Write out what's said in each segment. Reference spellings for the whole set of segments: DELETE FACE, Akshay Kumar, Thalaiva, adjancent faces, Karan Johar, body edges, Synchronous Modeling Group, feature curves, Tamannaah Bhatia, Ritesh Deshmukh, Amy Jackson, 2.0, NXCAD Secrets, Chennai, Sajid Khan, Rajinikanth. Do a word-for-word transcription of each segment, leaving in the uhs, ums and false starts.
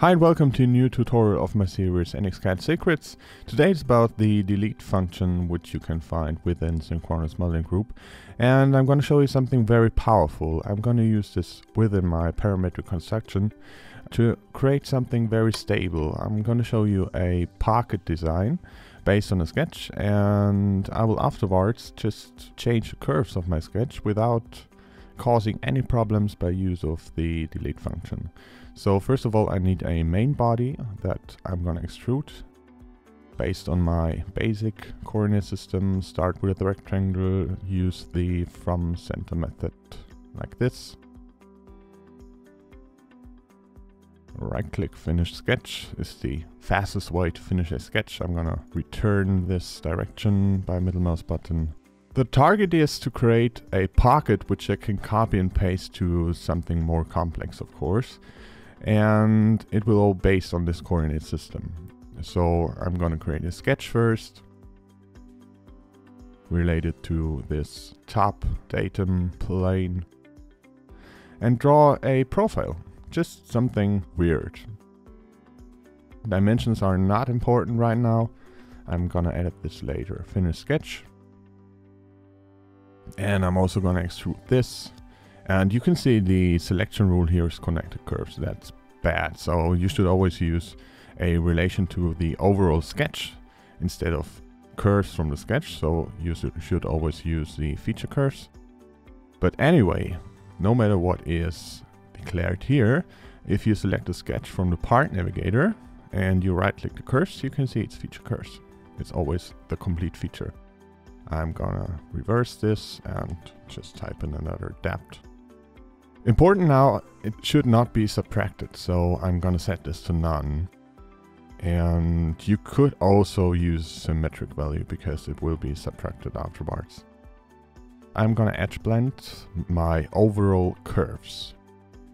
Hi and welcome to a new tutorial of my series N X CAD Secrets. Today it's about the delete function, which you can find within Synchronous Modeling Group. And I'm going to show you something very powerful. I'm going to use this within my parametric construction to create something very stable. I'm going to show you a pocket design based on a sketch, and I will afterwards just change the curves of my sketch without causing any problems by use of the delete function. So first of all, I need a main body that I'm gonna extrude based on my basic coordinate system. Start with a rectangle, use the from center method like this. Right click, finish sketch is the fastest way to finish a sketch. I'm gonna return this direction by middle mouse button. The target is to create a pocket which I can copy and paste to something more complex, of course, and it will all based on this coordinate system. So I'm going to create a sketch first related to this top datum plane and draw a profile, just something weird. Dimensions are not important right now. I'm going to edit this later. Finish sketch. And I'm also going to extrude this, and you can see the selection rule here is connected curves. That's bad, so you should always use a relation to the overall sketch instead of curves from the sketch, so you should always use the feature curves. But anyway, no matter what is declared here, if you select a sketch from the part navigator and you right click the curves, you can see it's feature curves. It's always the complete feature. I'm gonna reverse this and just type in another depth. Important now, it should not be subtracted, so I'm gonna set this to none. And you could also use symmetric value because it will be subtracted afterwards. I'm gonna edge blend my overall curves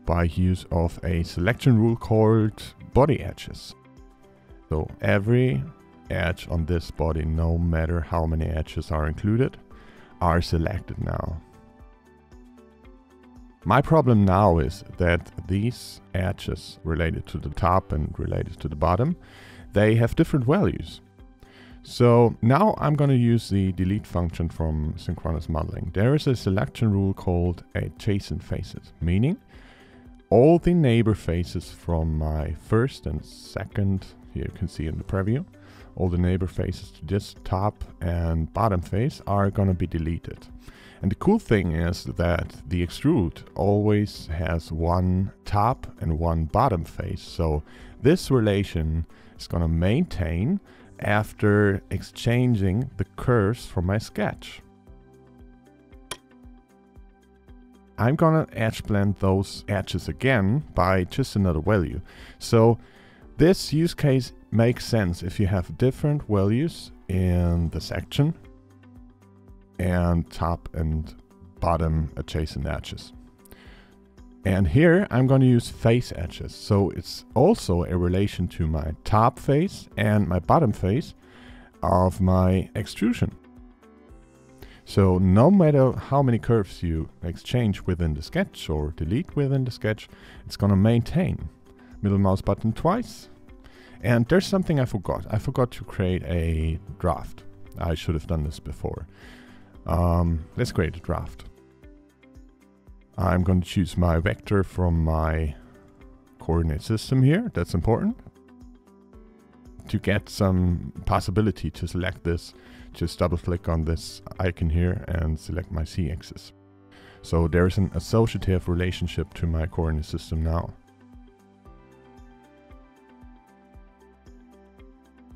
by use of a selection rule called body edges. So every edge on this body, no matter how many edges are included, are selected now. My problem now is that these edges related to the top and related to the bottom, they have different values. So now I'm going to use the delete function from Synchronous Modeling. There is a selection rule called adjacent faces, meaning all the neighbor faces from my first and second, here you can see in the preview, all the neighbor faces to this top and bottom face are going to be deleted. And the cool thing is that the extrude always has one top and one bottom face. So this relation is going to maintain after exchanging the curves from my sketch. I'm going to edge blend those edges again by just another value. So this use case makes sense if you have different values in the section and top and bottom adjacent edges. And here I'm going to use face edges. So it's also a relation to my top face and my bottom face of my extrusion. So no matter how many curves you exchange within the sketch or delete within the sketch, it's going to maintain. Middle mouse button twice. And there's something I forgot. I forgot to create a draft. I should have done this before. Um, let's create a draft. I'm going to choose my vector from my coordinate system here. That's important. To get some possibility to select this, just double click on this icon here and select my z-axis. So there's an associative relationship to my coordinate system now.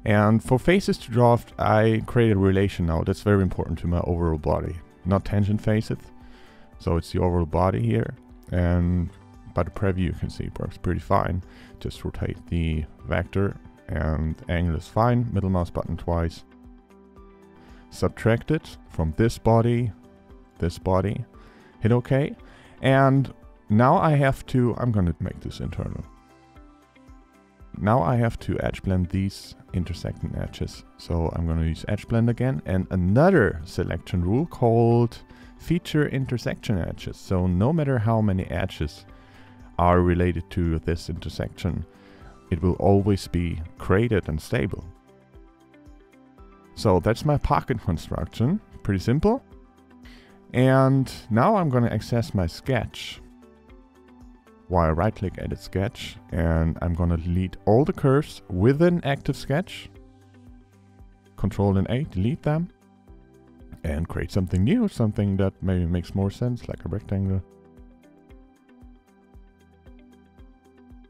And for faces to draft, I create a relation now. That's very important to my overall body, not tangent faces. So it's the overall body here. And by the preview, you can see it works pretty fine. Just rotate the vector and angle is fine. Middle mouse button twice. Subtract it from this body, this body. Hit OK. And now I have to, I'm going to make this internal. Now I have to edge blend these intersecting edges. So I'm going to use edge blend again and another selection rule called feature intersection edges. So no matter how many edges are related to this intersection, it will always be created and stable. So that's my pocket construction, pretty simple. And now I'm going to access my sketch via right click edit sketch, and I'm going to delete all the curves within active sketch. Control and A, delete them, and create something new, something that maybe makes more sense, like a rectangle.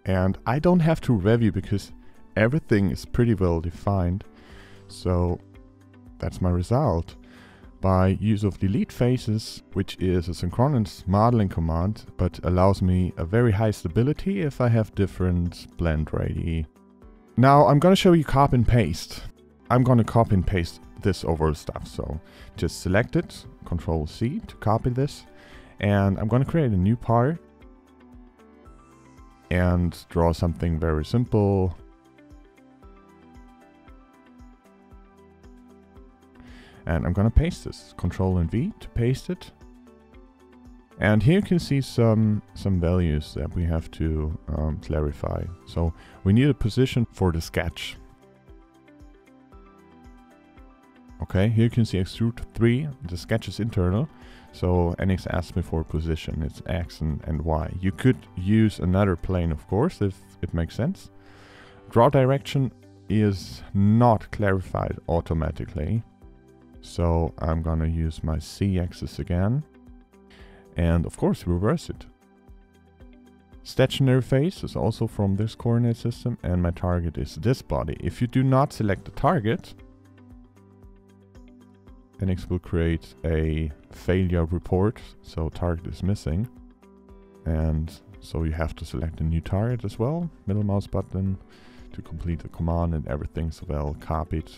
And I don't have to review because everything is pretty well defined. So that's my result. By use of delete faces, which is a synchronous modeling command, but allows me a very high stability if I have different blend radii. Now I'm going to show you copy and paste. I'm going to copy and paste this overall stuff. So just select it, Control C to copy this. And I'm going to create a new part and draw something very simple. And I'm going to paste this, Control and V to paste it. And here you can see some, some values that we have to um, clarify. So we need a position for the sketch. Okay, here you can see extrude three, the sketch is internal. So N X asked me for a position, it's X and, and Y. You could use another plane, of course, if it makes sense. Draw direction is not clarified automatically. So I'm gonna use my Z-axis again. And of course, reverse it. Stationary phase is also from this coordinate system, and my target is this body. If you do not select the target, N X will create a failure report, so target is missing. And so you have to select a new target as well. Middle mouse button to complete the command, and everything's well copied